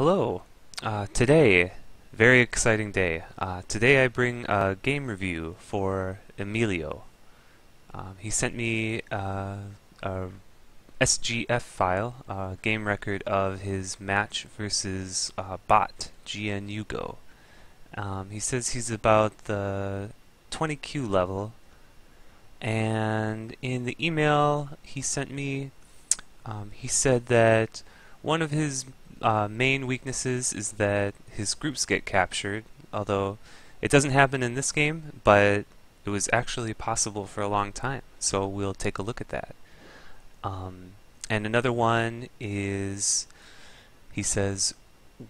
Hello! Today, very exciting day. Today I bring a game review for Emilio. He sent me a SGF file, a game record of his match versus bot, GNUGO. He says he's about the 20Q level, and in the email he sent me, he said that one of his main weaknesses is that his groups get captured, although it doesn't happen in this game, but it was actually possible for a long time, so we'll take a look at that. And another one is, he says,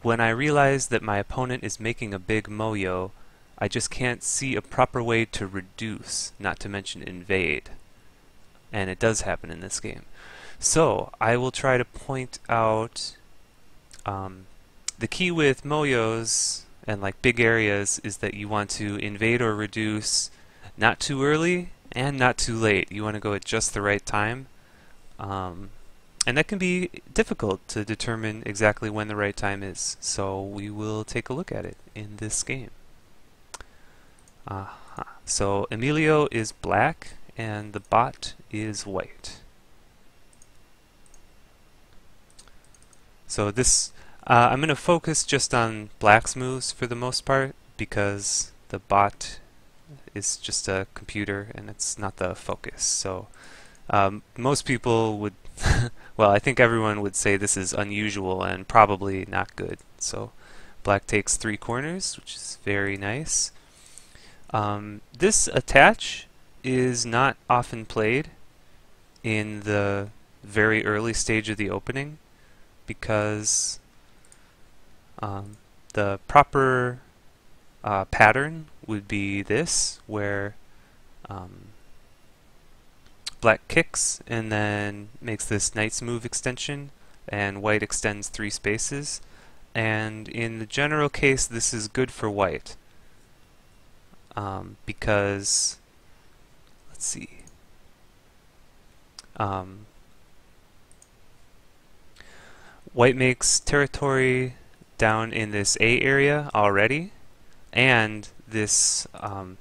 when I realize that my opponent is making a big moyo, I just can't see a proper way to reduce, not to mention invade. And it does happen in this game. So I will try to point out the key with moyos and like big areas is that you want to invade or reduce not too early and not too late. You want to go at just the right time. And that can be difficult to determine exactly when the right time is, so we will take a look at it in this game. So Emilio is black and the bot is white. So this, I'm going to focus just on black's moves for the most part because the bot is just a computer and it's not the focus. So most people would, well, I think everyone would say this is unusual and probably not good. So black takes three corners, which is very nice. This attach is not often played in the very early stage of the opening, because the proper pattern would be this, where black kicks and then makes this knight's move extension, and white extends three spaces. And in the general case, this is good for white, because, let's see, white makes territory down in this A area already, and this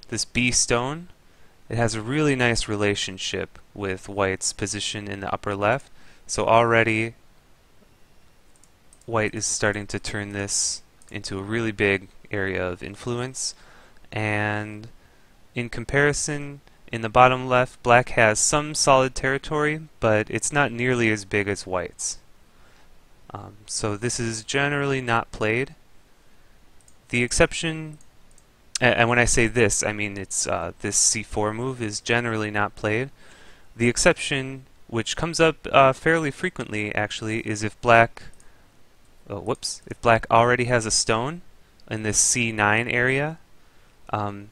this B stone, it has a really nice relationship with white's position in the upper left. So already white is starting to turn this into a really big area of influence. And in comparison, in the bottom left, black has some solid territory, but it's not nearly as big as white's. So this is generally not played. The exception, and when I say this, I mean it's this C4 move is generally not played. The exception, which comes up fairly frequently actually, is if black, if black already has a stone in this C9 area, then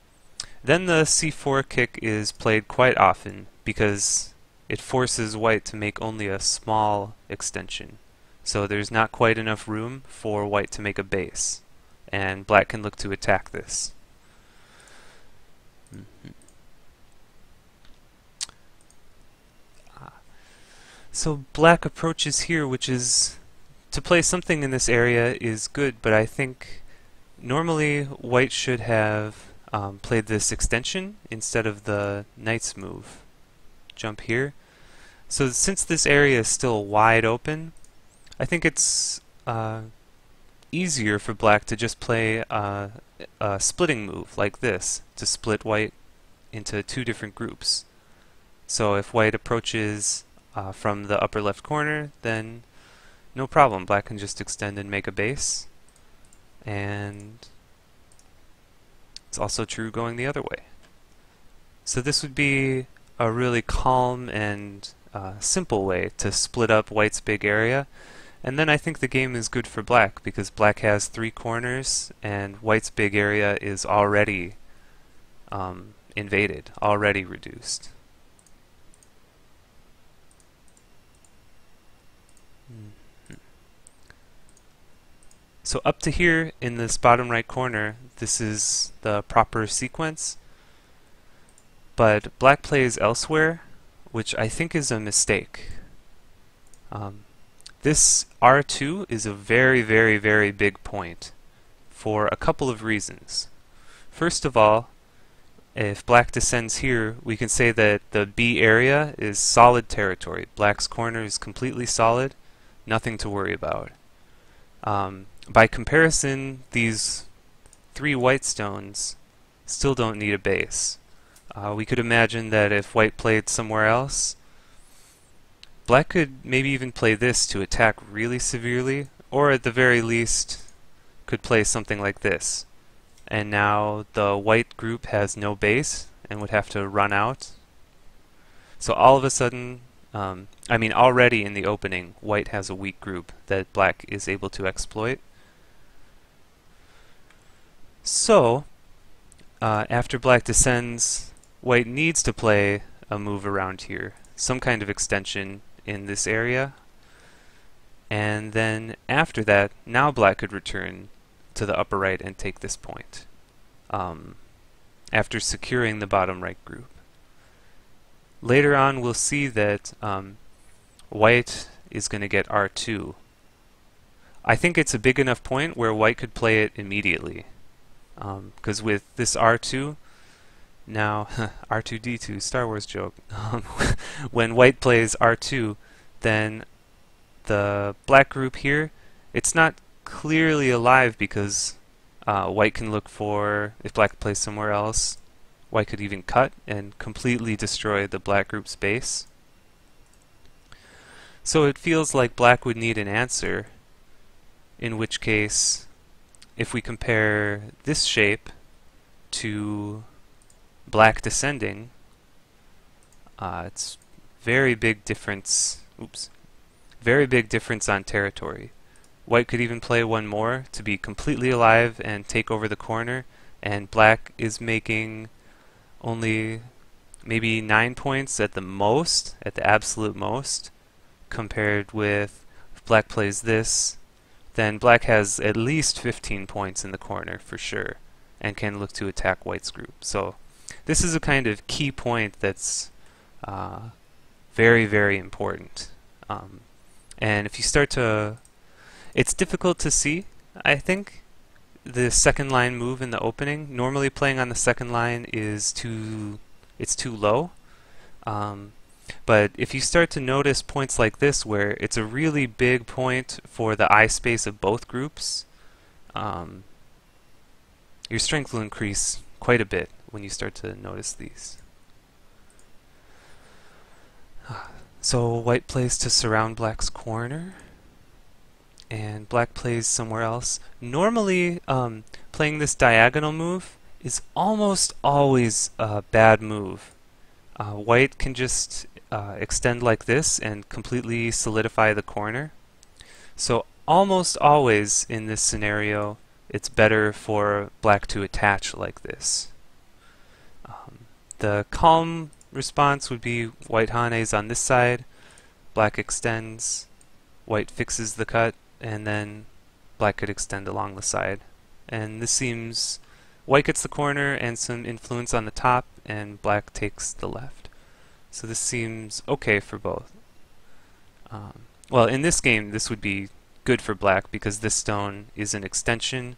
the C4 kick is played quite often because it forces white to make only a small extension. So there's not quite enough room for white to make a base, and black can look to attack this. So black approaches here, which is to play something in this area is good, but I think normally white should have played this extension instead of the knight's move. Jump here. So since this area is still wide open, I think it's easier for black to just play a splitting move like this to split white into two different groups. So if white approaches from the upper left corner, then no problem. Black can just extend and make a base. And it's also true going the other way. So this would be a really calm and simple way to split up white's big area. And then I think the game is good for black because black has three corners and white's big area is already invaded, already reduced. So up to here in this bottom right corner, this is the proper sequence, but black plays elsewhere, which I think is a mistake. This R2 is a very, very, very big point for a couple of reasons. First of all, if black descends here, we can say that the B area is solid territory. Black's corner is completely solid, nothing to worry about. By comparison, these three white stones still don't need a base. We could imagine that if white played somewhere else, black could maybe even play this to attack really severely, or at the very least could play something like this. And now the white group has no base and would have to run out. So all of a sudden, already in the opening, white has a weak group that black is able to exploit. So after black descends, white needs to play a move around here, some kind of extension in this area. And then after that, now black could return to the upper right and take this point after securing the bottom right group. Later on we'll see that white is going to get R2. I think it's a big enough point where white could play it immediately, because with this R2 now R2D2 Star Wars joke when white plays R2, then the black group here, it's not clearly alive because white can look for, if black plays somewhere else, white could even cut and completely destroy the black group's base. So it feels like black would need an answer, in which case, if we compare this shape to black descending, it's very big difference, very big difference on territory. White could even play one more to be completely alive and take over the corner, and black is making only maybe 9 points at the most, at the absolute most, compared with if black plays this, then black has at least 15 points in the corner for sure, and can look to attack white's group. So this is a kind of key point that's very, very important. And if you start to... It's difficult to see, I think, the second line move in the opening. Normally playing on the second line is too low. But if you start to notice points like this where it's a really big point for the I space of both groups, your strength will increase quite a bit when you start to notice these. So white plays to surround black's corner, and black plays somewhere else. Normally, playing this diagonal move is almost always a bad move. White can just extend like this and completely solidify the corner. So almost always in this scenario, it's better for black to attach like this. The calm response would be white hane's on this side, black extends, white fixes the cut, and then black could extend along the side. And this seems... white gets the corner and some influence on the top, and black takes the left. So this seems okay for both. Well, in this game this would be good for black because this stone is an extension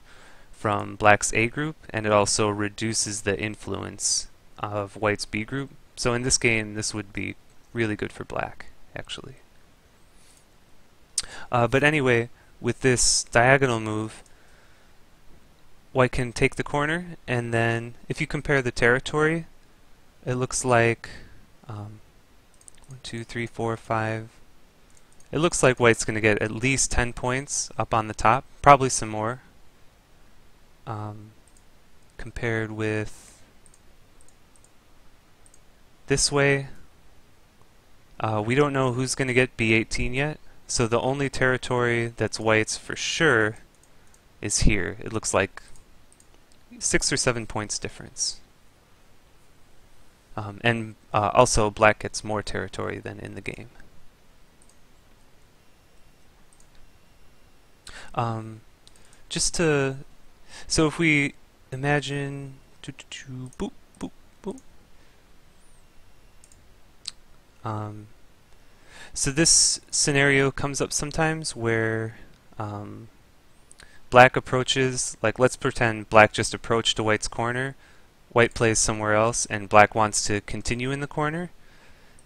from black's A group, and it also reduces the influence of white's B group. So in this game this would be really good for black, actually. But anyway, with this diagonal move, white can take the corner, and then if you compare the territory, it looks like 1, 2, 3, 4, 5... It looks like white's going to get at least 10 points up on the top, probably some more, compared with this way. We don't know who's going to get B18 yet. So the only territory that's white's for sure is here. It looks like 6 or 7 points difference. Also black gets more territory than in the game. So if we imagine... So this scenario comes up sometimes where black approaches, like let's pretend black just approached to white's corner, white plays somewhere else, and black wants to continue in the corner.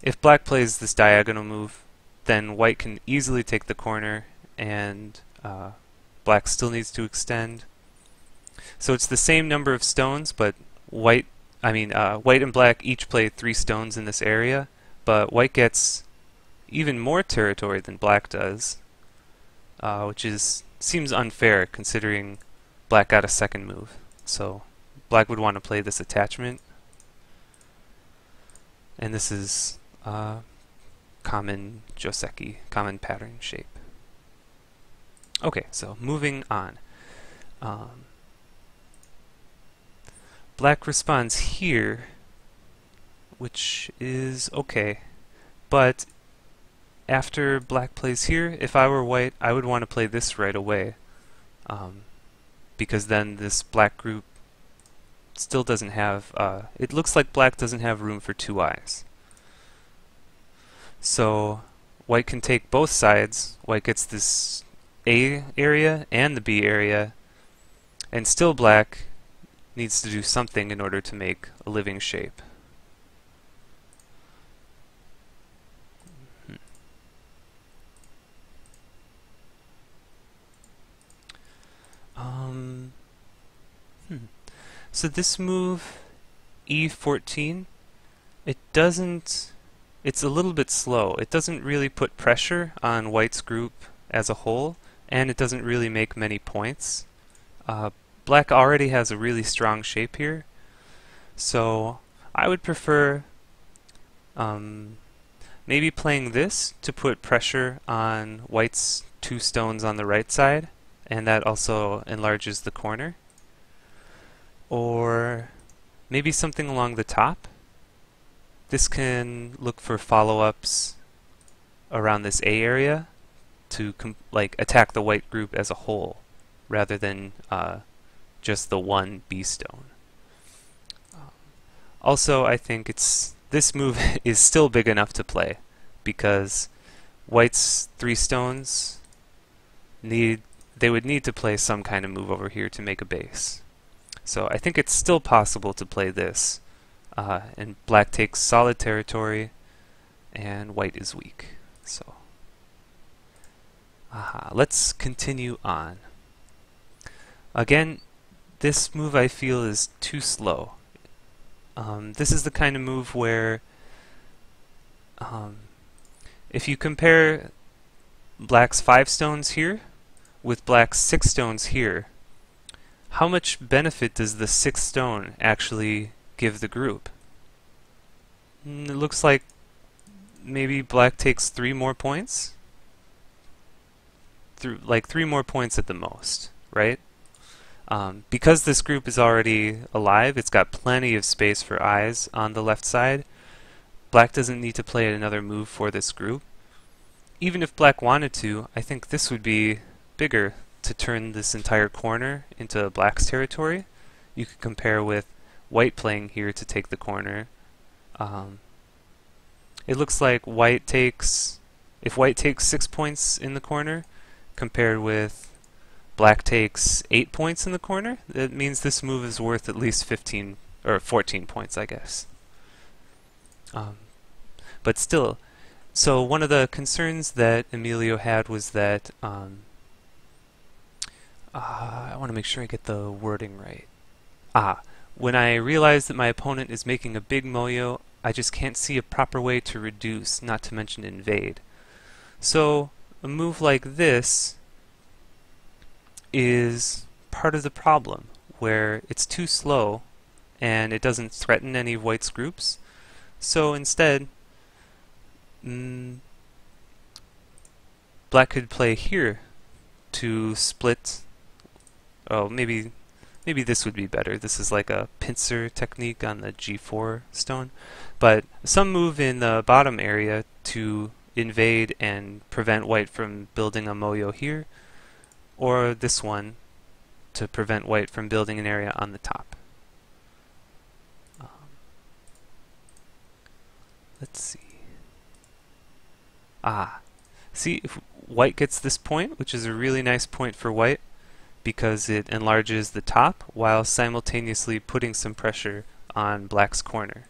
If black plays this diagonal move, then white can easily take the corner, and black still needs to extend. So it's the same number of stones, but white and black each play 3 stones in this area, but white gets even more territory than black does, which seems unfair considering black got a second move. So black would want to play this attachment, and this is common joseki, common pattern shape. Okay, so moving on. Black responds here, which is okay, but after black plays here, if I were white, I would want to play this right away, because then this black group still doesn't have, it looks like black doesn't have room for 2 eyes. So white can take both sides. White gets this A area and the B area, and still black needs to do something in order to make a living shape. So this move, E14, it doesn't, it's a little bit slow. It doesn't really put pressure on white's group as a whole, and it doesn't really make many points. Black already has a really strong shape here, so I would prefer maybe playing this to put pressure on white's 2 stones on the right side, and that also enlarges the corner. Or maybe something along the top. This can look for follow-ups around this A area to attack the white group as a whole rather than just the one B stone. Also, I think this move is still big enough to play because white's 3 stones would need to play some kind of move over here to make a base. So I think it's still possible to play this. And black takes solid territory, and white is weak. So, let's continue on. Again, this move I feel is too slow. This is the kind of move where, if you compare black's 5 stones here with black's 6 stones here, how much benefit does the 6th stone actually give the group? It looks like maybe black takes 3 more points? Like 3 more points at the most, right? Because this group is already alive, it's got plenty of space for eyes on the left side. Black doesn't need to play another move for this group. Even if black wanted to, I think this would be bigger to turn this entire corner into black's territory. You could compare with white playing here to take the corner. It looks like white takes, if white takes 6 points in the corner, compared with black takes 8 points in the corner, that means this move is worth at least 15 or 14 points, I guess. But still, so one of the concerns that Emilio had was that I want to make sure I get the wording right. When I realize that my opponent is making a big moyo, I just can't see a proper way to reduce, not to mention invade. So a move like this is part of the problem, where it's too slow and it doesn't threaten any of white's groups. So instead, black could play here to split. Oh, maybe this would be better. This is like a pincer technique on the G4 stone. But some move in the bottom area to invade and prevent white from building a moyo here, or this one to prevent white from building an area on the top. Let's see. Ah, see, if white gets this point, which is a really nice point for white because it enlarges the top while simultaneously putting some pressure on black's corner.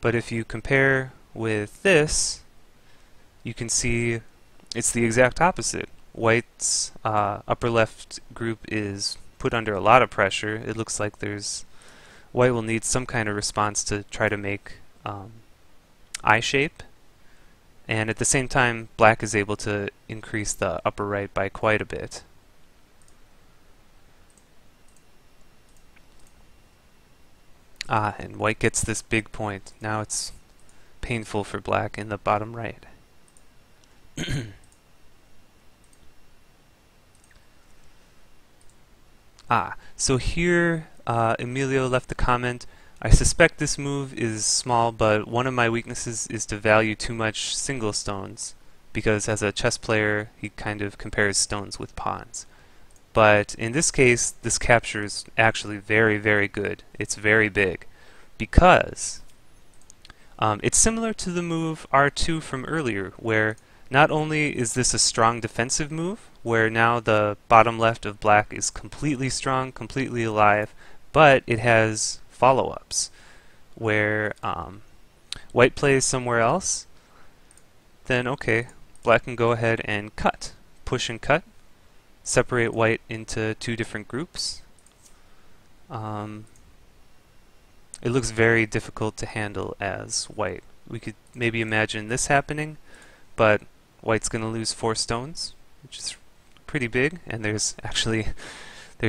But if you compare with this, you can see it's the exact opposite. White's upper left group is put under a lot of pressure. It looks like there's white will need some kind of response to try to make eye shape, and at the same time black is able to increase the upper right by quite a bit. Ah, and white gets this big point. Now it's painful for black in the bottom right. Ah, so here Emilio left the comment, I suspect this move is small, but one of my weaknesses is to value too much single stones, because as a chess player he kind of compares stones with pawns. But in this case, this capture is actually very, very good. It's very big, because it's similar to the move R2 from earlier, where not only is this a strong defensive move, where now the bottom left of black is completely strong, completely alive, but it has follow-ups, where white plays somewhere else, then okay, black can go ahead and cut, push and cut, separate white into two different groups. It looks very difficult to handle as white. We could maybe imagine this happening, but white's going to lose 4 stones, which is pretty big, and there's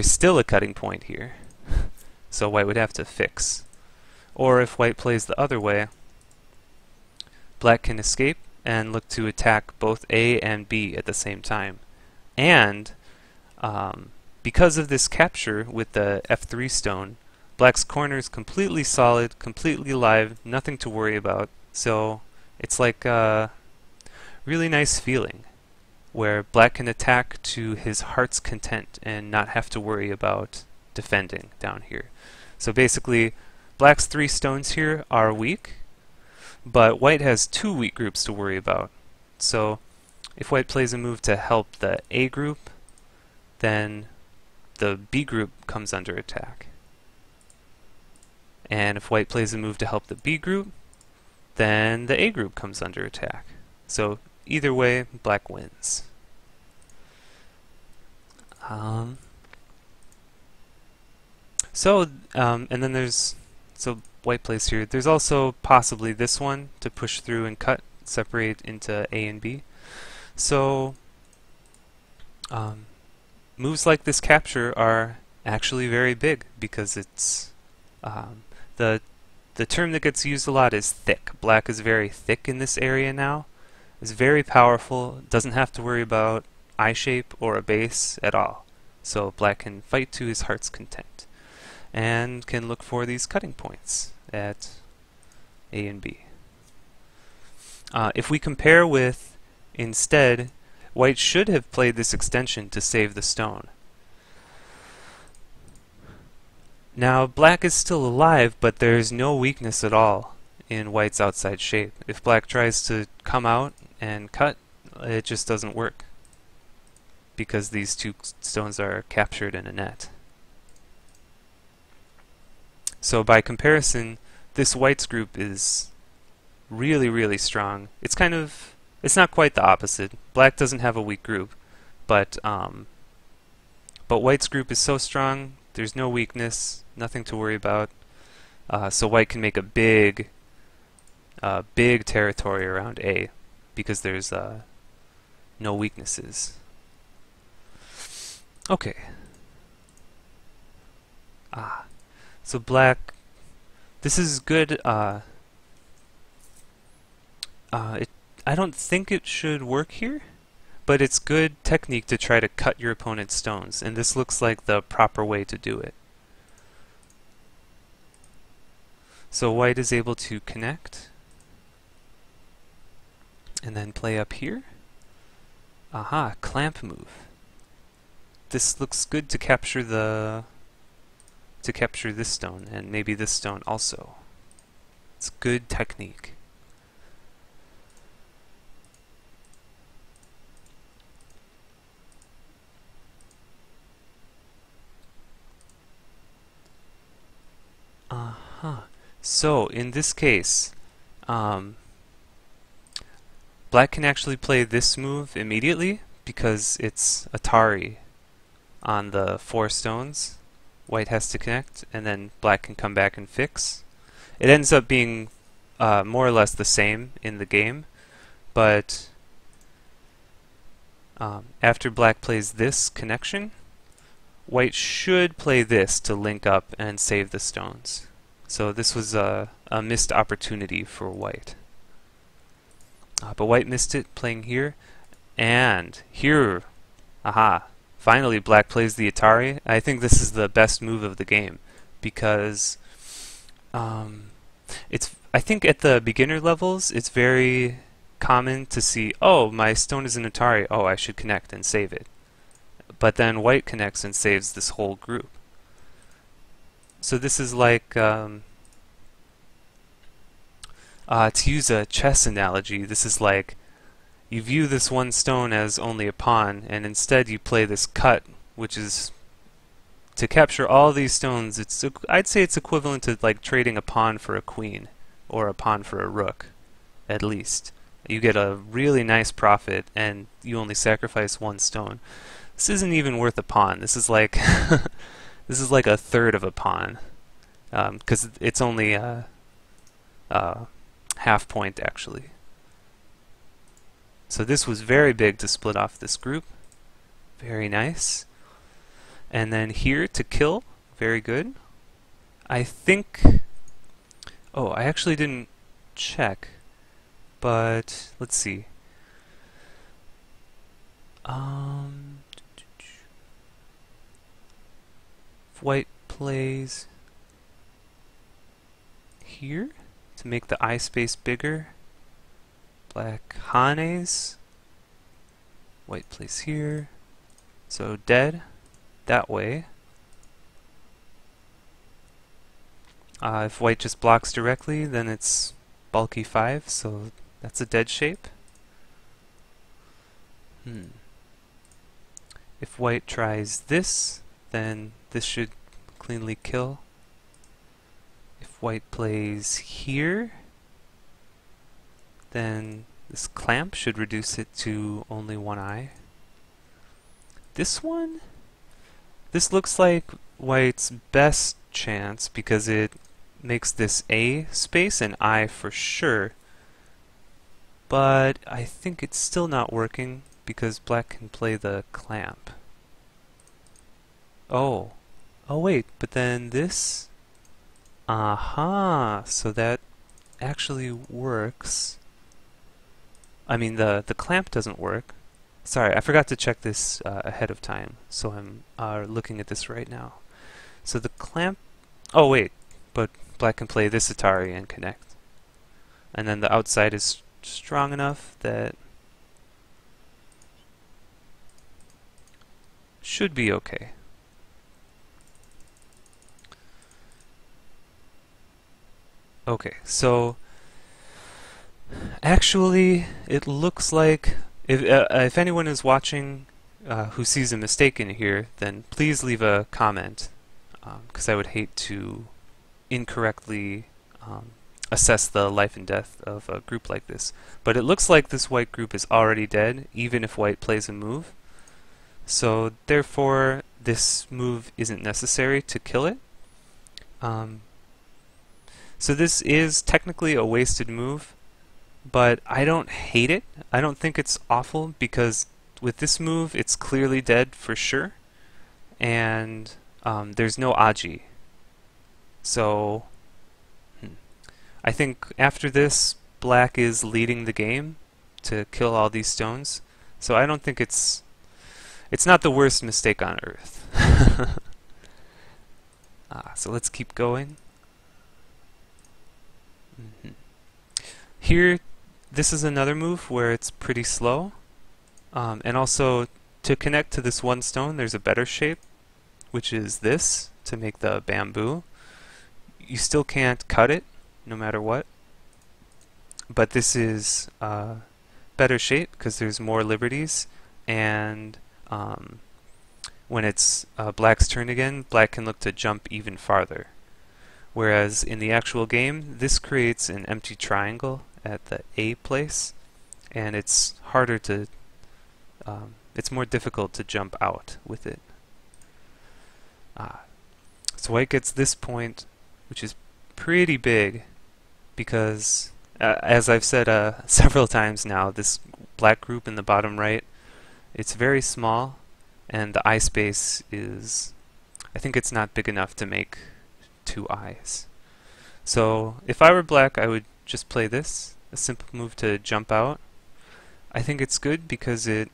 still a cutting point here. So white would have to fix. Or if white plays the other way, black can escape and look to attack both A and B at the same time. And because of this capture with the F3 stone, black's corner is completely solid, completely live, nothing to worry about. So it's like a really nice feeling where black can attack to his heart's content and not have to worry about defending down here. So basically, black's 3 stones here are weak, but white has 2 weak groups to worry about. So if white plays a move to help the A group, then the B group comes under attack. And if white plays a move to help the B group, then the A group comes under attack. So either way, black wins. And then there's, so white plays here. There's also possibly this one to push through and cut, separate into A and B. So moves like this capture are actually very big because it's the term that gets used a lot is thick. Black is very thick in this area now. It's very powerful. Doesn't have to worry about eye shape or a base at all. So black can fight to his heart's content and can look for these cutting points at A and B. If we compare with, instead, white should have played this extension to save the stone. Now black is still alive, but there's no weakness at all in white's outside shape. If black tries to come out and cut, it just doesn't work because these 2 stones are captured in a net. So by comparison, this white's group is really, really strong. It's kind of, it's not quite the opposite. Black doesn't have a weak group, but white's group is so strong, there's no weakness, nothing to worry about. So white can make a big, big territory around A because there's no weaknesses. Okay. Ah. So black, this is good, I don't think it should work here, but it's good technique to try to cut your opponent's stones, and this looks like the proper way to do it. So white is able to connect, and then play up here. Aha, clamp move. This looks good to capture the this stone, and maybe this stone also. It's good technique. So in this case, black can actually play this move immediately because it's Atari on the 4 stones. White has to connect, and then black can come back and fix. It ends up being more or less the same in the game, but after black plays this connection, white should play this to link up and save the stones. So this was a missed opportunity for white. But white missed it playing here, and here, aha, finally black plays the Atari. I think this is the best move of the game because I think at the beginner levels it's very common to see, oh, my stone is an Atari, oh, I should connect and save it. But then white connects and saves this whole group. So this is like, to use a chess analogy, this is like you view this one stone as only a pawn, and instead you play this cut, which is to capture all these stones. It's, I'd say it's equivalent to like trading a pawn for a queen or a pawn for a rook, at least. You get a really nice profit and you only sacrifice one stone. This isn't even worth a pawn. This is like this is like a third of a pawn, because it's only a half point actually. So this was very big to split off this group. Very nice. And then here to kill, very good. I think, oh, I actually didn't check, but let's see. White plays here to make the I space bigger. Black hanes. White plays here. So dead that way. If white just blocks directly, then it's bulky 5, so that's a dead shape. If white tries this, then this should cleanly kill. If white plays here, then this clamp should reduce it to only one eye. This one? This looks like white's best chance because it makes this A space an I for sure. But I think it's still not working because black can play the clamp. Oh. Oh wait, but then this? Aha! So that actually works. I mean, the clamp doesn't work. Sorry, I forgot to check this ahead of time, so I'm looking at this right now. So the clamp... oh wait, but black can play this Atari and connect. And then the outside is strong enough that should be okay. Okay, so actually it looks like, if anyone is watching who sees a mistake in here, then please leave a comment, because I would hate to incorrectly assess the life and death of a group like this. But it looks like this white group is already dead, even if white plays a move. So therefore, this move isn't necessary to kill it. So this is technically a wasted move, but I don't hate it. I don't think it's awful because with this move it's clearly dead for sure, and there's no Aji. So I think after this black is leading the game to kill all these stones, so I don't think it's not the worst mistake on earth. So let's keep going. Here, this is another move where it's pretty slow, and also to connect to this one stone there's a better shape, which is this, to make the bamboo. You still can't cut it, no matter what, but this is a better shape because there's more liberties, and when it's black's turn again, black can look to jump even farther. whereas in the actual game this creates an empty triangle at the A place, and it's harder to it's more difficult to jump out with it. So White gets this point, which is pretty big because as I've said several times now, this black group in the bottom right, it's very small, and the eye space is, I think it's not big enough to make two eyes. So if I were black, I would just play this, a simple move to jump out. I think it's good because it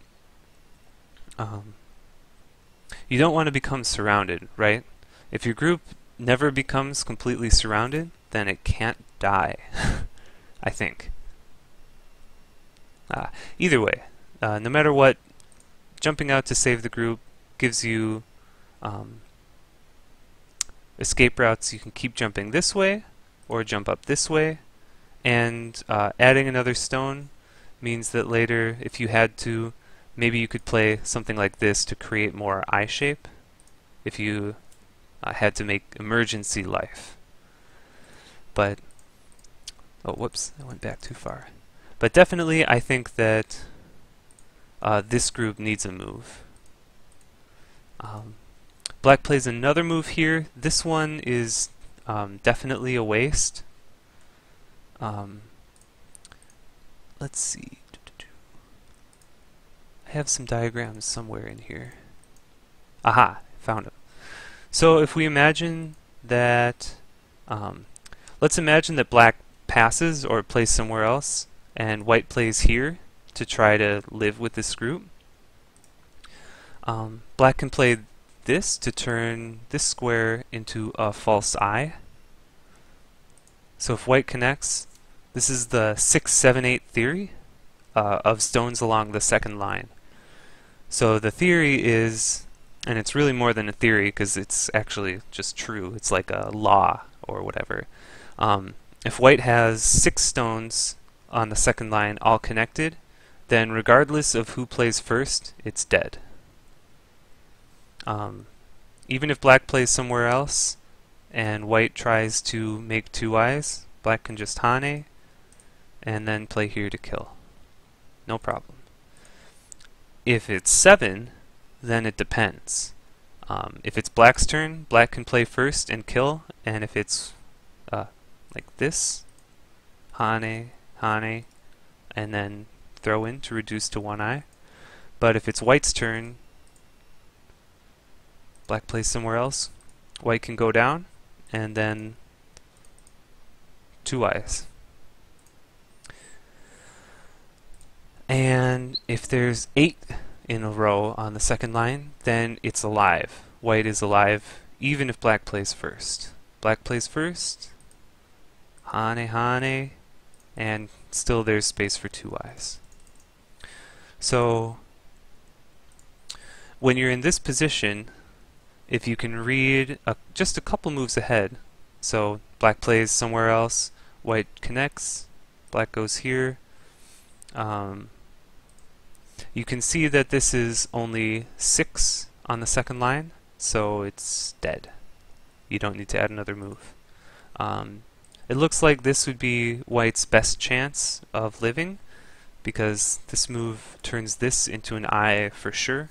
you don't want to become surrounded, right? If your group never becomes completely surrounded, then it can't die, I think. Either way, no matter what, jumping out to save the group gives you escape routes. You can keep jumping this way or jump up this way, and adding another stone means that later, if you had to, maybe you could play something like this to create more eye shape if you had to make emergency life. But oh, whoops, I went back too far. But definitely I think that this group needs a move. Black plays another move here. This one is definitely a waste. Let's see. I have some diagrams somewhere in here. Aha, found them. So if we imagine that, let's imagine that black passes or plays somewhere else and white plays here to try to live with this group. Black can play this to turn this square into a false eye. So if white connects, this is the 6-7-8 theory of stones along the second line. So the theory is, and it's really more than a theory because it's actually just true, it's like a law or whatever. If white has 6 stones on the second line all connected, then regardless of who plays first, it's dead. Even if black plays somewhere else and white tries to make two eyes, black can just hane and then play here to kill. No problem. If it's 7, then it depends. If it's black's turn, black can play first and kill, and if it's like this, hane, hane, and then throw in to reduce to one eye. But if it's white's turn, black plays somewhere else, white can go down, and then two eyes. And if there's 8 in a row on the second line, then it's alive. White is alive even if black plays first. Black plays first, hane hane, and still there's space for two eyes. So when you're in this position, if you can read just a couple moves ahead, so black plays somewhere else, white connects, black goes here, you can see that this is only 6 on the second line, so it's dead. You don't need to add another move. It looks like this would be white's best chance of living because this move turns this into an eye for sure,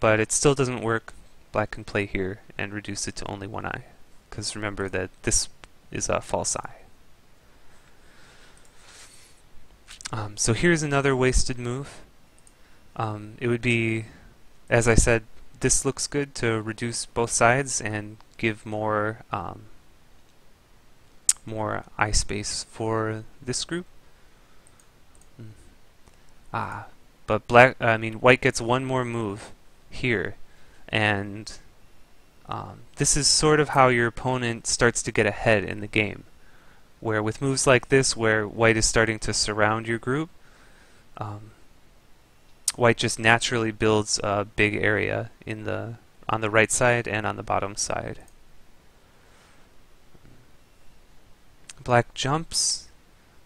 but it still doesn't work. Black can play here and reduce it to only one eye because remember that this is a false eye. So here's another wasted move. It would be, as I said, this looks good to reduce both sides and give more more eye space for this group. But white gets one more move here, and this is sort of how your opponent starts to get ahead in the game, where with moves like this, where white is starting to surround your group, white just naturally builds a big area in the on the right side and on the bottom side. Black jumps,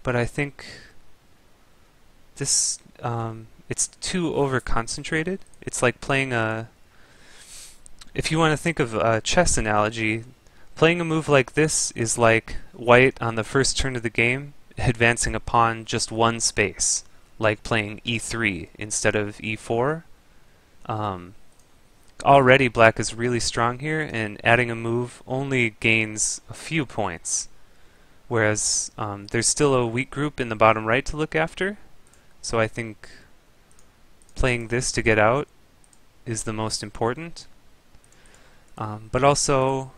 but I think this it's too over concentrated. It's like playing a, if you want to think of a chess analogy, Playing a move like this is like white on the first turn of the game advancing a pawn just one space, like playing e3 instead of e4. Already black is really strong here, and adding a move only gains a few points, whereas there's still a weak group in the bottom right to look after, so I think playing this to get out is the most important. But also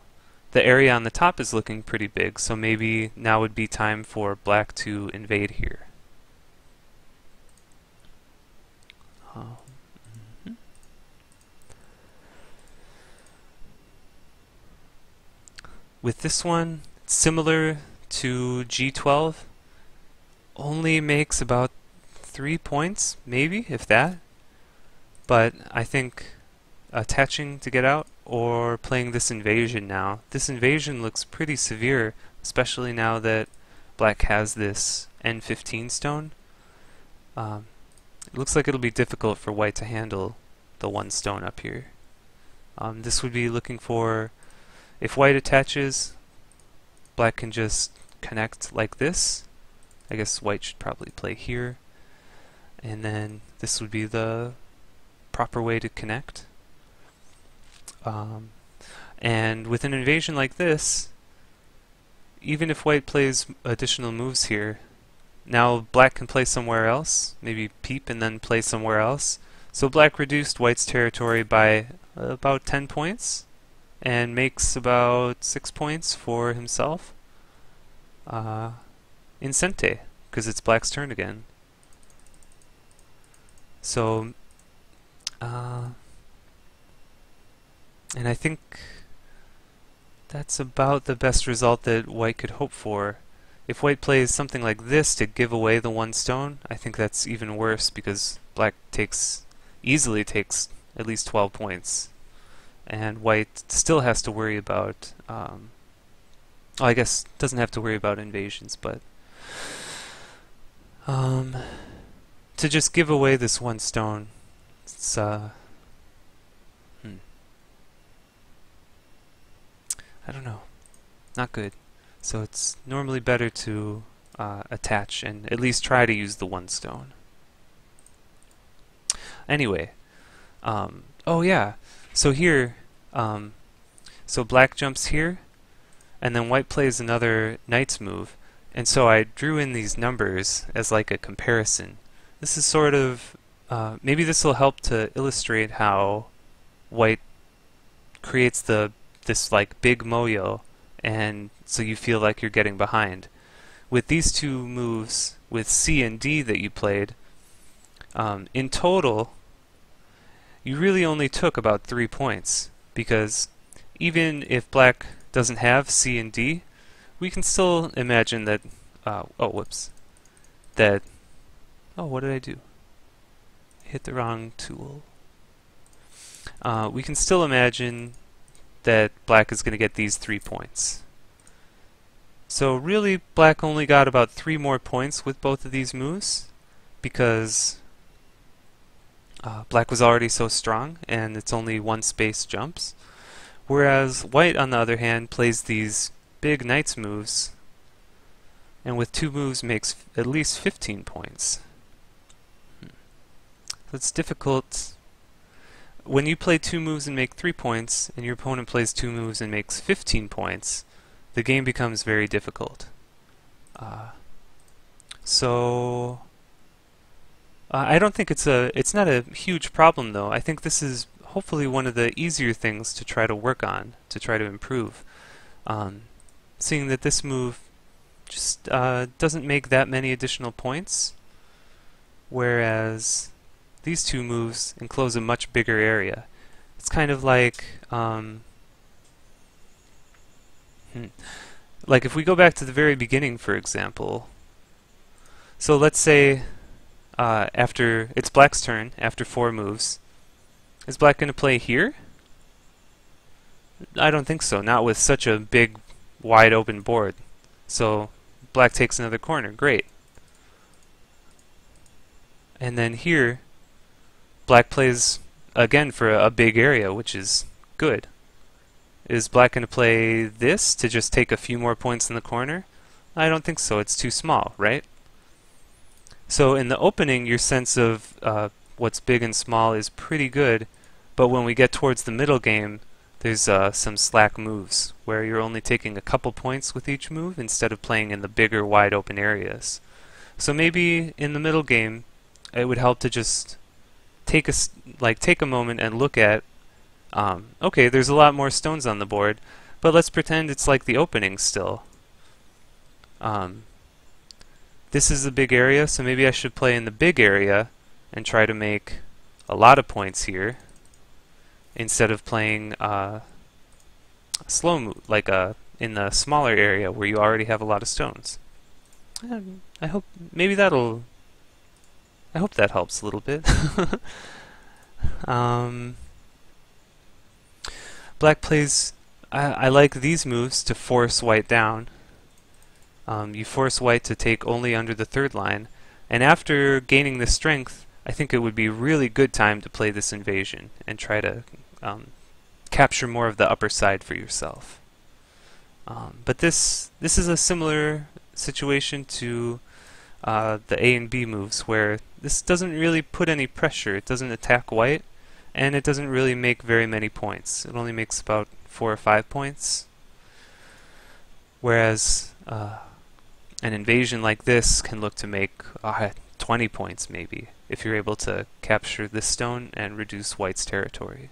the area on the top is looking pretty big, so maybe now would be time for black to invade here. With this one, it's similar to G12, only makes about 3 points, maybe, if that. But I think attaching to get out or playing this invasion now. This invasion looks pretty severe, especially now that black has this N15 stone. It looks like it'll be difficult for white to handle the one stone up here. This would be looking for, if white attaches, black can just connect like this. I guess white should probably play here. And then this would be the proper way to connect. And with an invasion like this, even if white plays additional moves here, now black can play somewhere else, maybe peep and then play somewhere else. So black reduced white's territory by about 10 points and makes about 6 points for himself in sente, because it's black's turn again. So and I think that's about the best result that white could hope for. If white plays something like this to give away the one stone, I think that's even worse, because black easily takes at least 12 points. And white still has to worry about, well, I guess doesn't have to worry about invasions, but to just give away this one stone, it's I don't know, not good. So it's normally better to attach and at least try to use the one stone. Anyway, oh yeah, so here, so black jumps here, and then white plays another knight's move, and so I drew in these numbers as like a comparison. This is sort of, maybe this will help to illustrate how white creates this like big moyo, and so you feel like you're getting behind. With these two moves, with C and D that you played, in total you really only took about 3 points, because even if black doesn't have C and D, we can still imagine that what did I do? I hit the wrong tool. We can still imagine that black is going to get these 3 points. So really black only got about 3 more points with both of these moves, because black was already so strong and it's only one space jumps. Whereas white, on the other hand, plays these big knight's moves, and with 2 moves makes at least 15 points. So it's difficult. When you play 2 moves and make 3 points, and your opponent plays 2 moves and makes 15 points, the game becomes very difficult. I don't think it's not a huge problem, though. I think this is hopefully one of the easier things to try to work on, to try to improve. Seeing that this move just doesn't make that many additional points, whereas these two moves enclose a much bigger area. It's kind of like if we go back to the very beginning, for example. So let's say after it's black's turn, after 4 moves, is black going to play here? I don't think so, not with such a big, wide open board. So black takes another corner, great. And then here, black plays again for a big area, which is good. Is black going to play this to just take a few more points in the corner? I don't think so. It's too small, right? So in the opening, your sense of what's big and small is pretty good, but when we get towards the middle game, there's some slack moves where you're only taking a couple points with each move instead of playing in the bigger, wide open areas. So maybe in the middle game, it would help to just take a moment and look at, okay, there's a lot more stones on the board, but let's pretend it's like the opening still. This is a big area, so maybe I should play in the big area and try to make a lot of points here instead of playing slow move, like in the smaller area where you already have a lot of stones. And I hope maybe that'll. I hope that helps a little bit. Black plays. I like these moves to force white down. You force white to take only under the third line, and after gaining this strength, I think it would be really good time to play this invasion and try to capture more of the upper side for yourself. But this is a similar situation to the A and B moves, where this doesn't really put any pressure. It doesn't attack white, and it doesn't really make very many points. It only makes about 4 or 5 points, whereas an invasion like this can look to make 20 points maybe, if you're able to capture this stone and reduce white's territory.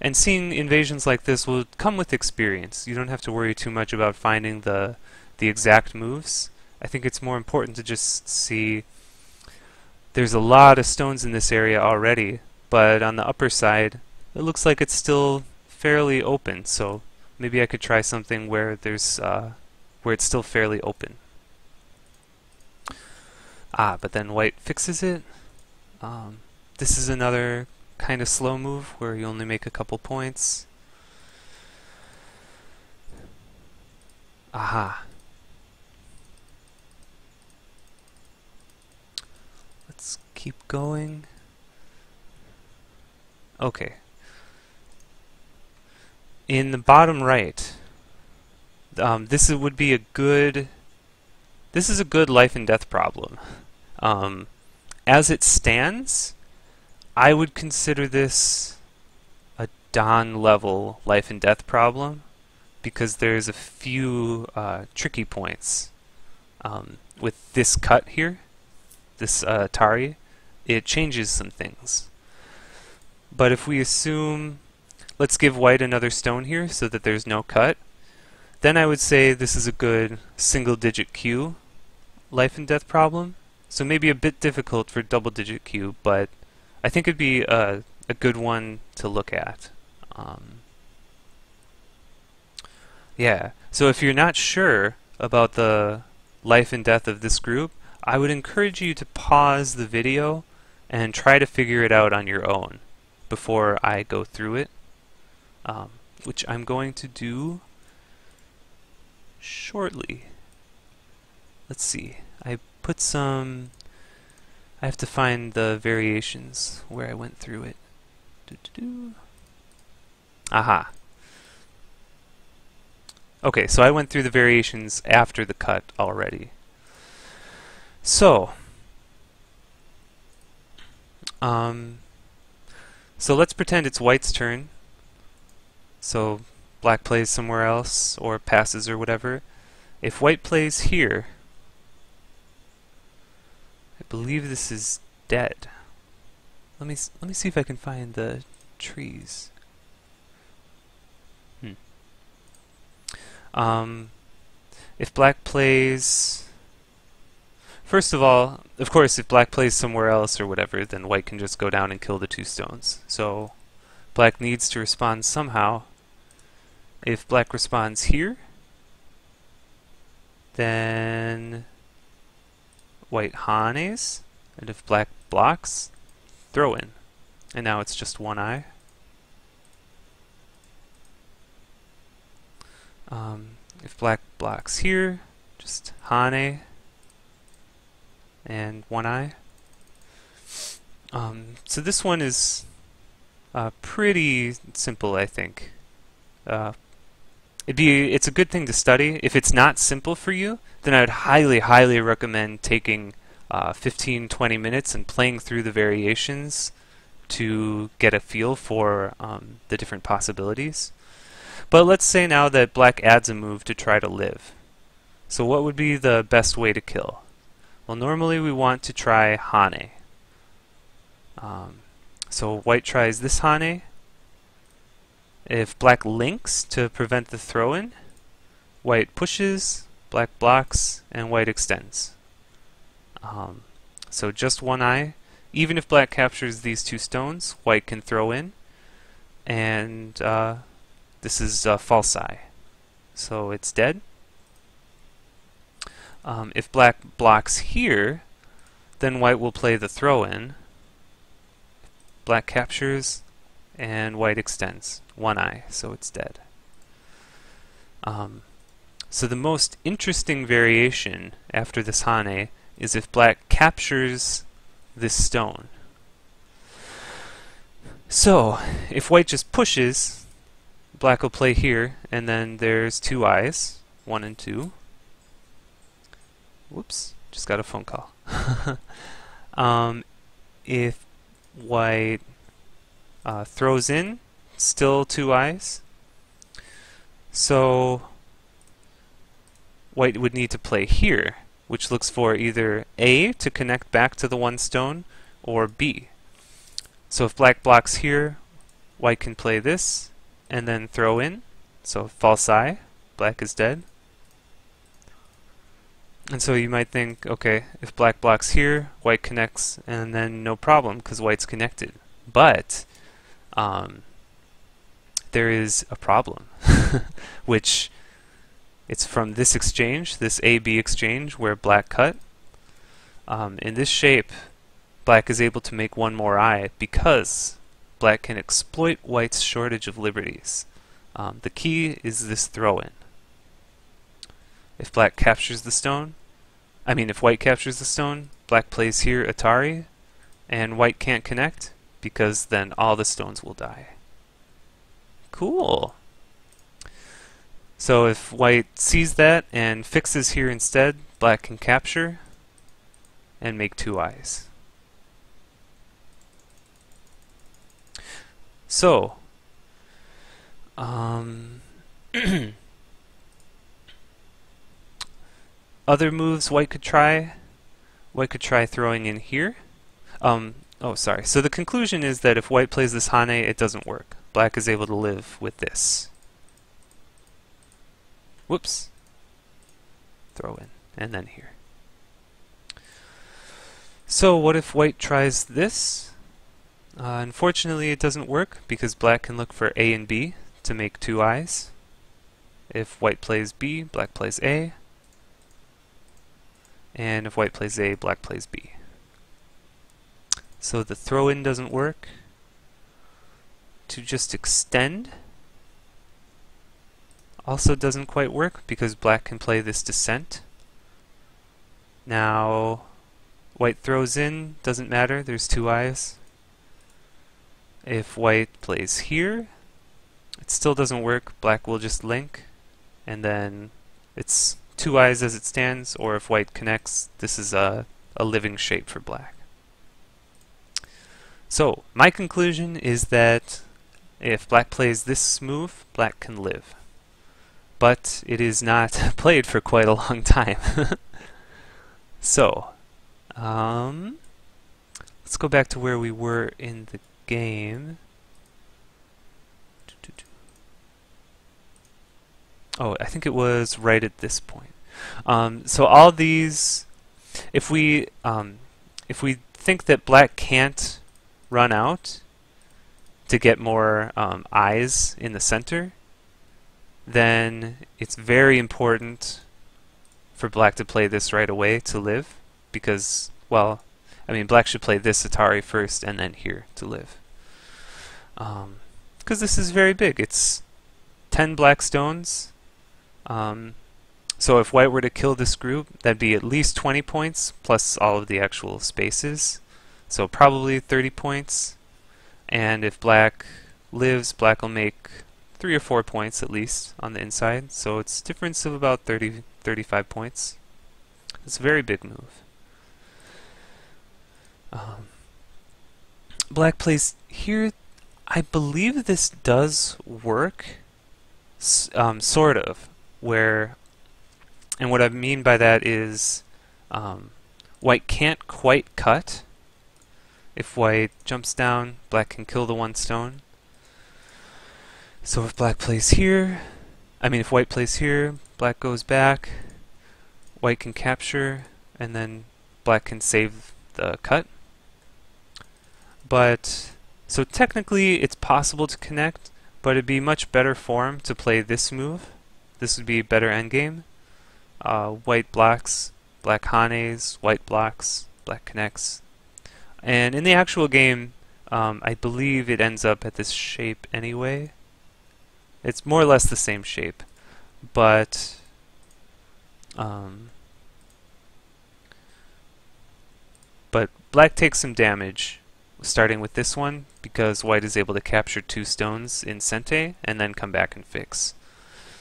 And seeing invasions like this will come with experience. You don't have to worry too much about finding the exact moves. I think it's more important to just see there's a lot of stones in this area already, but on the upper side it looks like it's still fairly open, so maybe I could try something where there's where it's still fairly open. Ah, but then white fixes it. This is another kind of slow move where you only make a couple points. Aha. Let's keep going. Okay. In the bottom right, this is a good life and death problem. As it stands, I would consider this a Don level life and death problem because there's a few tricky points. With this cut here, this Atari, it changes some things. But if we assume, let's give white another stone here so that there's no cut, then I would say this is a good single-digit Q life and death problem. So maybe a bit difficult for double-digit Q, but I think it'd be a good one to look at. Yeah, so if you're not sure about the life and death of this group, I would encourage you to pause the video and try to figure it out on your own before I go through it, which I'm going to do shortly. Let's see. I have to find the variations where I went through it. Aha. Okay, so I went through the variations after the cut already. So, let's pretend it's white's turn. So black plays somewhere else or passes or whatever. If white plays here, I believe this is dead. Let me see if I can find the trees. If black plays, first of all, of course, if black plays somewhere else or whatever, then white can just go down and kill the 2 stones. So black needs to respond somehow. If black responds here, then white hanes, and if black blocks, throw in. And now it's just one eye. If black blocks here, just hane and one eye. So this one is pretty simple, I think. It's a good thing to study. If it's not simple for you, then I would highly, highly recommend taking 15-20 minutes and playing through the variations to get a feel for the different possibilities. But let's say now that black adds a move to try to live. So what would be the best way to kill? Well, normally we want to try hane. So white tries this hane. If black links to prevent the throw-in, white pushes, black blocks, and white extends. So just one eye. Even if black captures these two stones, white can throw in. And this is a false eye. So it's dead. If black blocks here, then white will play the throw-in. Black captures, and white extends. One eye, so it's dead. So the most interesting variation after this hane is if black captures this stone. So if white just pushes, black will play here, and then there's two eyes, 1 and 2. Whoops, just got a phone call. If white throws in, still two eyes. So white would need to play here, which looks for either A to connect back to the one stone, or B. So if black blocks here, white can play this, and then throw in. So false eye, black is dead. And so you might think, okay, if black blocks here, white connects, and then no problem, because white's connected. But there is a problem, which it's from this exchange, this A-B exchange, where black cut. In this shape, black is able to make one more eye because black can exploit white's shortage of liberties. The key is this throw-in. If black captures the stone, if white captures the stone, black plays here Atari, and white can't connect because then all the stones will die. Cool. So if white sees that and fixes here instead, black can capture and make two eyes. So, other moves white could try. White could try throwing in here. So the conclusion is that if white plays this hane, it doesn't work. Black is able to live with this. Whoops. Throw in, and then here. So what if white tries this? Unfortunately, it doesn't work because black can look for A and B to make two eyes. If white plays B, black plays A. And if white plays A, black plays B. So the throw-in doesn't work. To just extend also doesn't quite work because black can play this descent. Now white throws in, doesn't matter, there's two eyes. If white plays here, it still doesn't work, black will just link, and then it's two eyes as it stands, or if white connects, this is a living shape for black. So my conclusion is that if black plays this move, black can live. But it is not played for quite a long time. So let's go back to where we were in the game. Oh, I think it was right at this point. So all these, if we think that black can't run out to get more eyes in the center, then it's very important for black to play this right away to live, because, well, black should play this Atari first and then here to live. Because this is very big. It's 10 black stones. So if white were to kill this group, that'd be at least 20 points plus all of the actual spaces, so probably 30 points. And if black lives, black will make 3 or 4 points at least on the inside, so it's a difference of about 30-35 points. It's a very big move. Black plays here. I believe this does work, sort of, where, and what I mean by that is white can't quite cut. If white jumps down, black can kill the 1 stone. So if black plays here, if white plays here, black goes back, white can capture, and then black can save the cut. But, so technically it's possible to connect, but it'd be much better form to play this move. This would be a better endgame. White blocks, black hanes, white blocks, black connects. And in the actual game, I believe it ends up at this shape anyway. It's more or less the same shape, but black takes some damage, starting with this one, because white is able to capture 2 stones in sente and then come back and fix.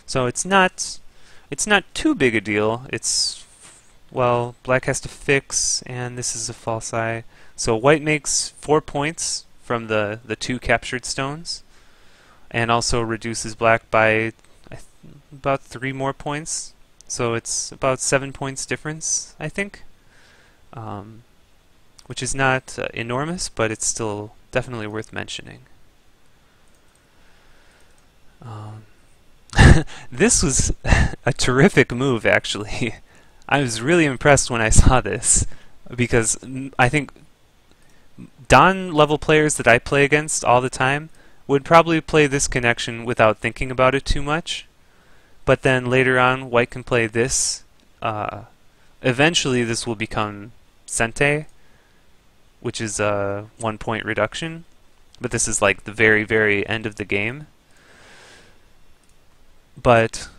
So it's not too big a deal. It's, well, black has to fix, and this is a false eye. So white makes 4 points from the 2 captured stones, and also reduces black by about 3 more points. So it's about 7 points difference, I think, which is not enormous, but it's still definitely worth mentioning. This was a terrific move, actually. I was really impressed when I saw this, because I think Don-level players that I play against all the time would probably play this connection without thinking about it too much. But then later on, white can play this. Eventually this will become sente, which is a 1-point reduction, but this is like the very, very end of the game. But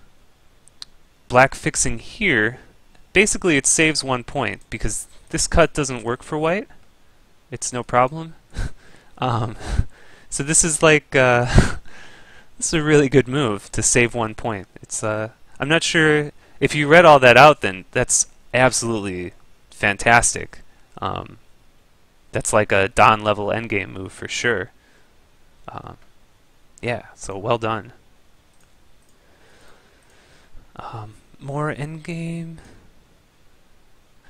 black fixing here, basically it saves 1 point, because this cut doesn't work for white. It's no problem. So this is like, this is a really good move to save 1 point. It's, I'm not sure, if you read all that out then that's absolutely fantastic. That's like a Don level endgame move for sure. Yeah, so well done. More endgame.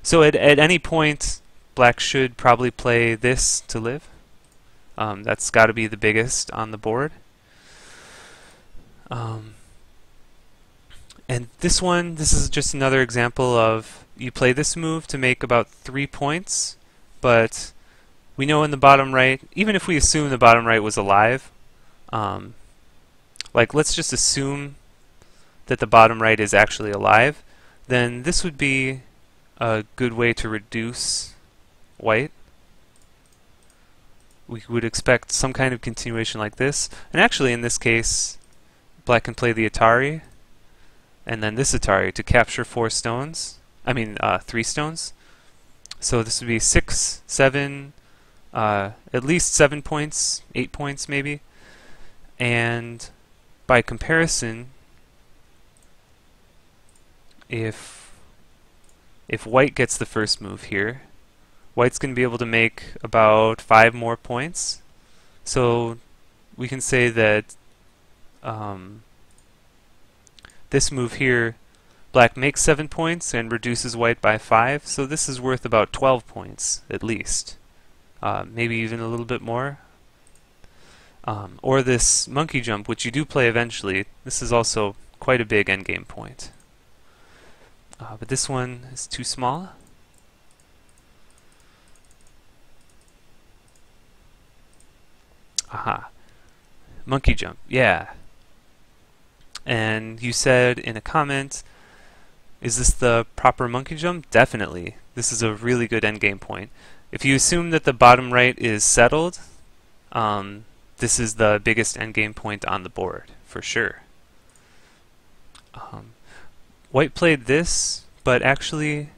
So at any point, black should probably play this to live. That's got to be the biggest on the board. And this is just another example of, you play this move to make about 3 points, but we know in the bottom right, even if we assume the bottom right was alive, like let's just assume that the bottom right is actually alive, then this would be a good way to reduce white. We would expect some kind of continuation like this, and actually in this case black can play the Atari, and then this Atari to capture 4 stones, 3 stones. So this would be 6, 7, at least 7 points, 8 points maybe, and by comparison, if white gets the first move here, white's going to be able to make about 5 more points. So we can say that this move here, black makes 7 points and reduces white by 5, so this is worth about 12 points at least, maybe even a little bit more. Or this monkey jump, which you do play eventually, this is also quite a big endgame point. But this one is too small. Aha. Monkey jump, yeah. And you said in a comment, is this the proper monkey jump? Definitely. This is a really good endgame point. If you assume that the bottom right is settled, this is the biggest endgame point on the board, for sure. White played this, but actually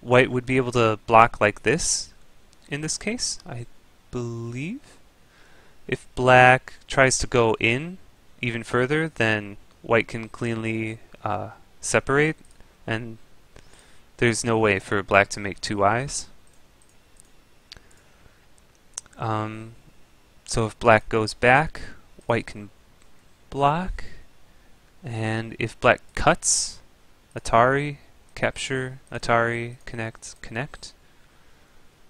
white would be able to block like this in this case, I believe. If black tries to go in, even further, then white can cleanly separate, and there's no way for black to make two eyes. So if black goes back, white can block, and if black cuts, Atari, capture, Atari, connect, connect.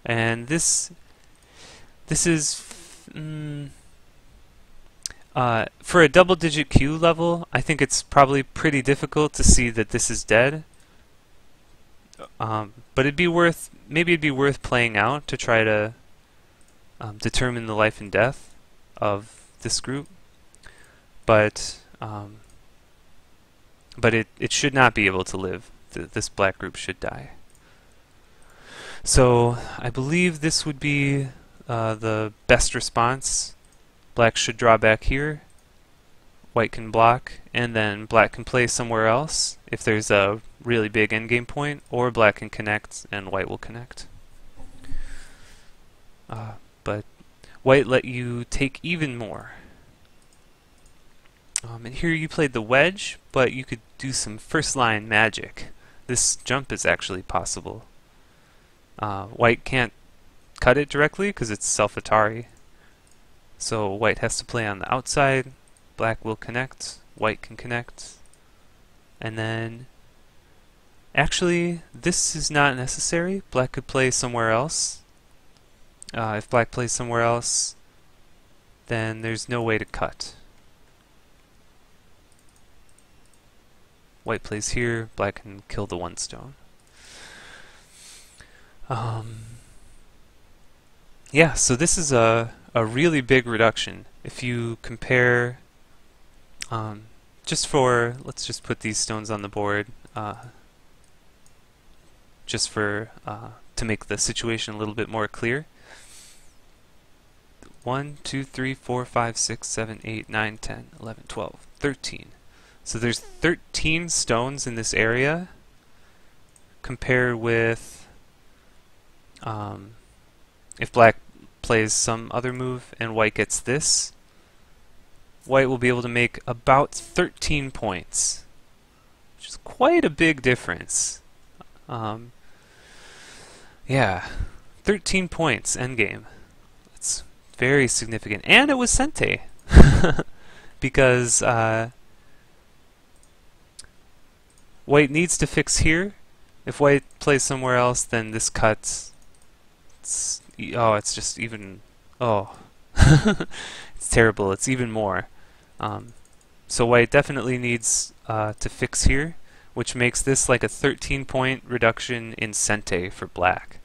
And this is for a double-digit Q level, I think it's probably pretty difficult to see that this is dead. But maybe it'd be worth playing out to try to determine the life and death of this group. But it should not be able to live. This black group should die. So I believe this would be the best response. Black should draw back here, white can block, and then black can play somewhere else if there's a really big endgame point, or black can connect and white will connect. But white let you take even more. And here you played the wedge, but you could do some first line magic. This jump is actually possible. White can't cut it directly because it's self-Atari. So white has to play on the outside, black will connect, white can connect, and then actually this is not necessary. Black could play somewhere else. If black plays somewhere else, then there's no way to cut. White plays here, black can kill the one stone. Yeah, so this is a really big reduction. If you compare, let's just put these stones on the board, just for, to make the situation a little bit more clear. 1, 2, 3, 4, 5, 6, 7, 8, 9, 10, 11, 12, 13. So there's 13 stones in this area compared with, if black plays some other move and white gets this, white will be able to make about 13 points, which is quite a big difference. Yeah, 13 points endgame. That's very significant, and it was sente because white needs to fix here. If white plays somewhere else, then this cuts. It's just even, it's terrible, it's even more. So white definitely needs to fix here, which makes this like a 13-point reduction in sente for black.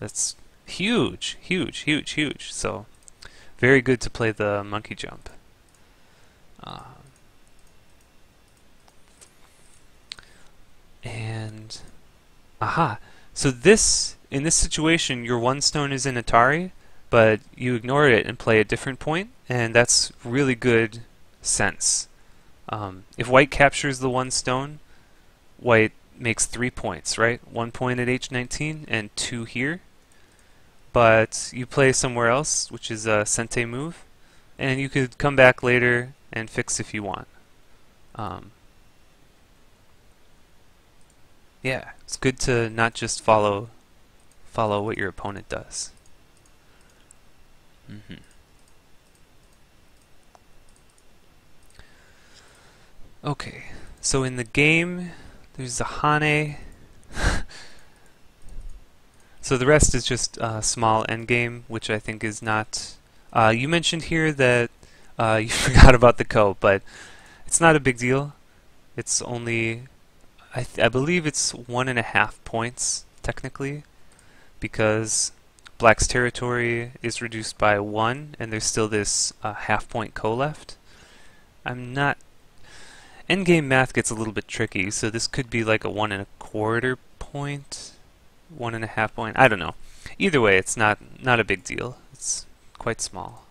That's huge, huge, huge, huge. So very good to play the monkey jump. So this, in this situation, your one stone is in Atari, but you ignore it and play a different point, and that's really good sense. If white captures the one stone, white makes 3 points, right? 1 point at H19 and 2 here. But you play somewhere else, which is a sente move, and you could come back later and fix if you want. Yeah, it's good to not just follow what your opponent does. Okay, so in the game, there's a hane. So the rest is just a small endgame, which I think is not... you mentioned here that you forgot about the ko, but it's not a big deal. It's only... I believe it's 1.5 points, technically, because black's territory is reduced by 1 and there's still this half-point ko left. Endgame math gets a little bit tricky, so this could be like a 1.25 point, 1.5 point, I don't know. Either way, it's not a big deal. It's quite small.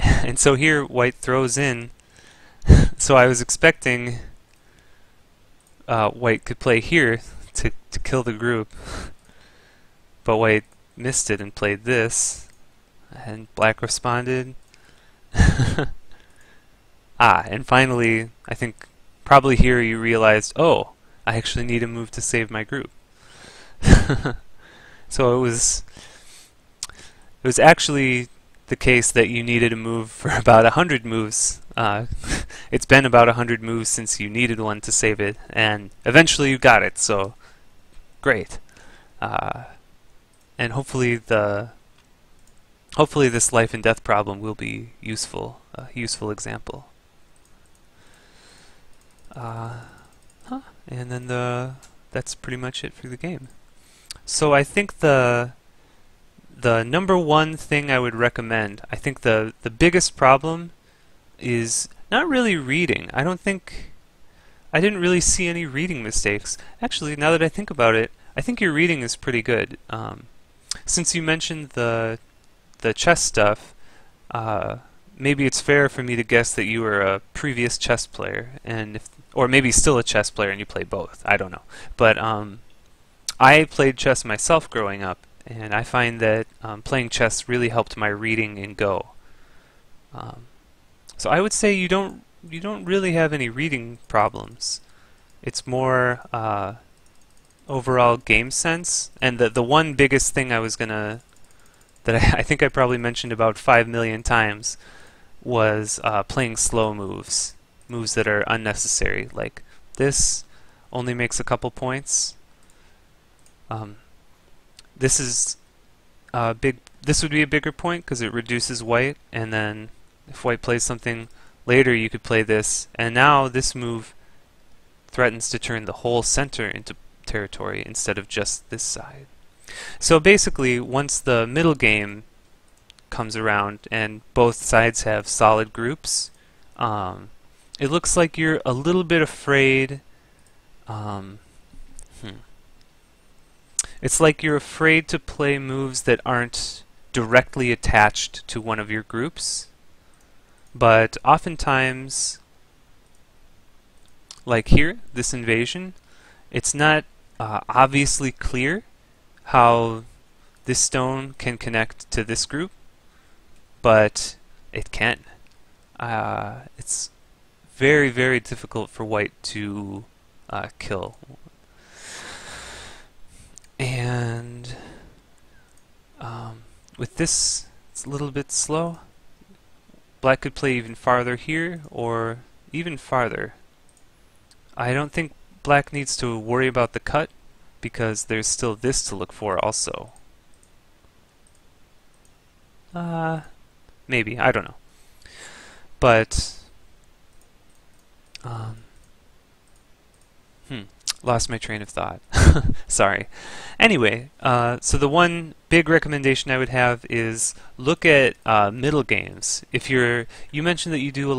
And so here, white throws in. So I was expecting white could play here to kill the group, but white missed it and played this. and black responded. And finally, I think probably here you realized, oh, I actually need a move to save my group. So it was actually the case that you needed a move for about 100 moves. It's been about 100 moves since you needed one to save it, and eventually you got it, so great. And hopefully this life and death problem will be useful, a useful example. And then that's pretty much it for the game. So I think the number one thing I would recommend, I think the biggest problem is not really reading. I didn't really see any reading mistakes. Actually, now that I think about it, I think your reading is pretty good. Since you mentioned the chess stuff, maybe it's fair for me to guess that you were a previous chess player, and or maybe still a chess player and you play both. I don't know. But I played chess myself growing up, and I find that playing chess really helped my reading in Go. So I would say you don't really have any reading problems. It's more overall game sense. And the one biggest thing I was gonna, I think I probably mentioned about 5 million times, was playing slow moves, moves that are unnecessary. Like this only makes a couple points. This is this would be a bigger point because it reduces white, and then if white plays something later you could play this, and now this move threatens to turn the whole center into territory instead of just this side. So basically, once the middle game comes around and both sides have solid groups, it looks like you're a little bit afraid. It's like you're afraid to play moves that aren't directly attached to one of your groups, but oftentimes, like here, this invasion, it's not obviously clear how this stone can connect to this group, but it can. It's very, very difficult for white to kill. And with this, it's a little bit slow. Black could play even farther here, or even farther. I don't think black needs to worry about the cut, because there's still this to look for also. Maybe, I don't know. But lost my train of thought. Sorry. Anyway, so the one big recommendation I would have is look at middle games. If you mentioned that you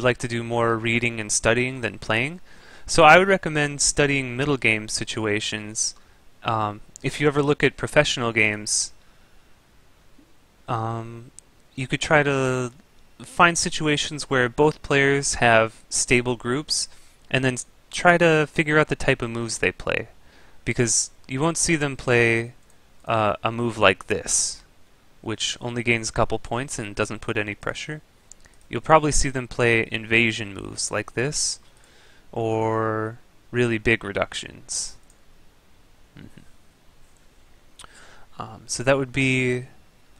like to do more reading and studying than playing, so I would recommend studying middle game situations. If you ever look at professional games, you could try to find situations where both players have stable groups, and then try to figure out the type of moves they play, because you won't see them play a move like this, which only gains a couple points and doesn't put any pressure. You'll probably see them play invasion moves like this, or really big reductions. So that would be,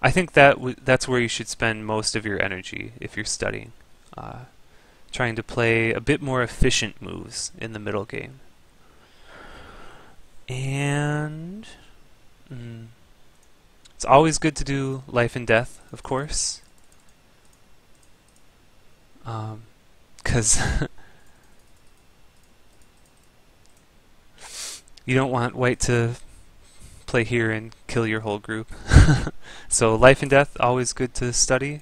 I think that's where you should spend most of your energy if you're studying. Trying to play a bit more efficient moves in the middle game. And it's always good to do life and death, of course, because you don't want white to play here and kill your whole group. So life and death, always good to study.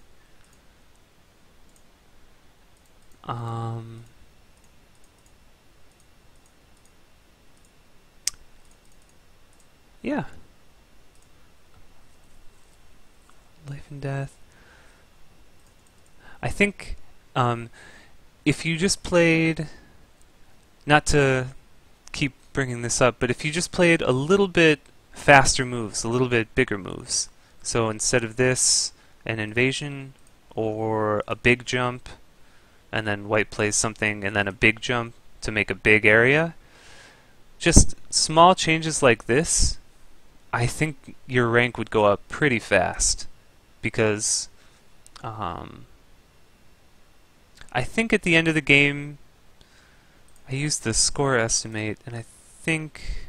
Yeah. Life and death. I think if you just played, not to keep bringing this up, but if you just played a little bit faster moves, a little bit bigger moves, So instead of this, an invasion or a big jump, and then white plays something and then a big jump to make a big area. Just small changes like this, I think your rank would go up pretty fast, because I think at the end of the game, I used the score estimate, and I think,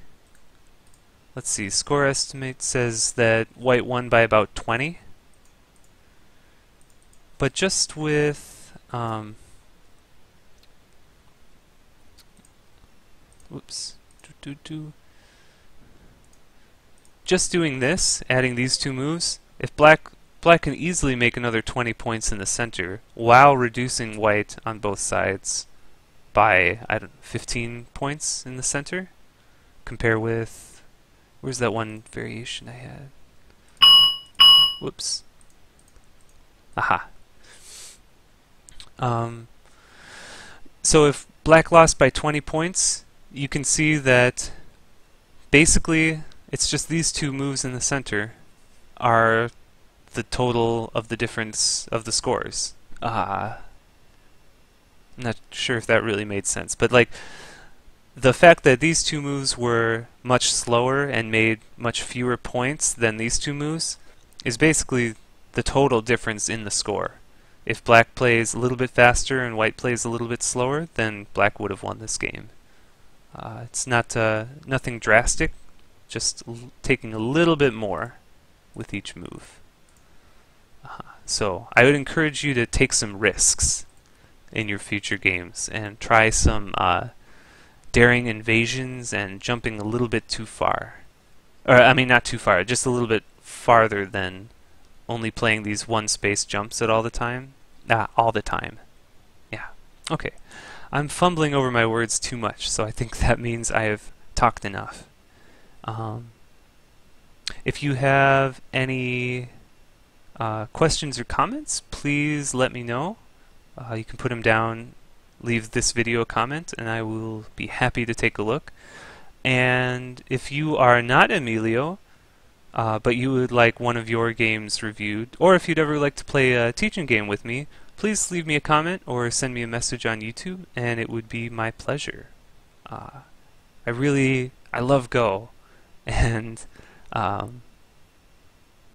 let's see, score estimate says that white won by about 20, but just with, just doing this, adding these two moves, if black can easily make another 20 points in the center while reducing white on both sides by, I don't know, 15 points in the center. Compare with, where's that one variation I had? Whoops. Aha. So if black lost by 20 points, you can see that basically it's just these two moves in the center are the total of the difference of the scores. I'm not sure if that really made sense, but like the fact that these two moves were much slower and made much fewer points than these two moves is basically the total difference in the score. If black plays a little bit faster and white plays a little bit slower, then black would have won this game. It's not nothing drastic, just taking a little bit more with each move. So I would encourage you to take some risks in your future games and try some daring invasions and jumping a little bit too far. Or I mean not too far, just a little bit farther than only playing these one space jumps at all the time. All the time. Yeah. Okay. I'm fumbling over my words too much, so I think that means I have talked enough. If you have any questions or comments, please let me know. You can put them down, leave this video a comment, and I will be happy to take a look. And if you are not Emilio, but you would like one of your games reviewed, or if you'd ever like to play a teaching game with me, please leave me a comment or send me a message on YouTube, and it would be my pleasure. I love Go, and I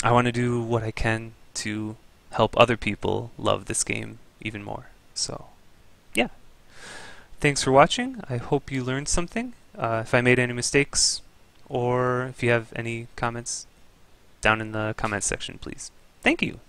want to do what I can to help other people love this game even more. So, yeah. Thanks for watching. I hope you learned something. If I made any mistakes, or if you have any comments, down in the comments section, please. Thank you.